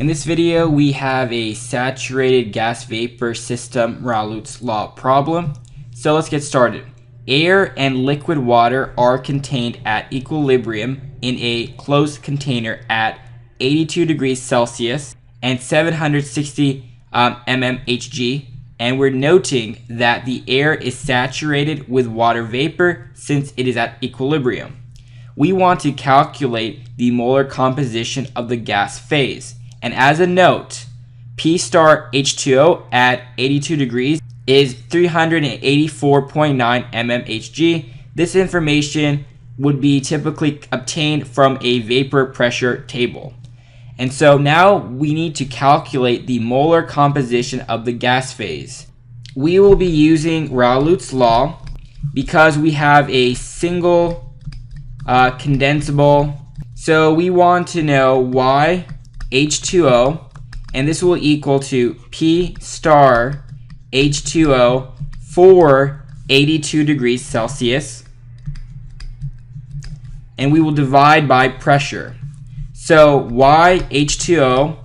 In this video, we have a saturated gas vapor system Raoult's law problem. So let's get started. Air and liquid water are contained at equilibrium in a closed container at 82 degrees Celsius and 760 mmHg. And we're noting that the air is saturated with water vapor since it is at equilibrium. We want to calculate the molar composition of the gas phase. And as a note, P star H2O at 82 degrees is 384.9 mmHg. This information would be typically obtained from a vapor pressure table. And so now we need to calculate the molar composition of the gas phase. We will be using Raoult's law because we have a single condensable. So we want to know why H2O, and this will equal to P star H2O for 82 degrees Celsius, and we will divide by pressure. So Y H2O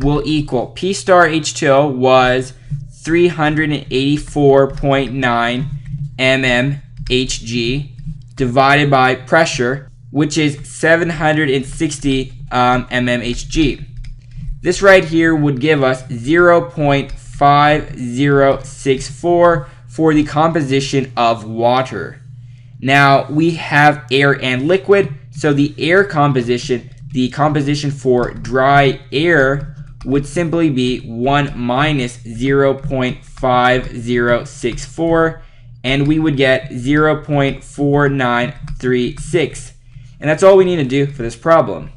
will equal P star H2O was 384.9 mmHg divided by pressure, which is 760 mmHg. This right here would give us 0.5064 for the composition of water. Now we have air and liquid, so the air composition, the composition for dry air would simply be 1 minus 0.5064, and we would get 0.4936. And that's all we need to do for this problem.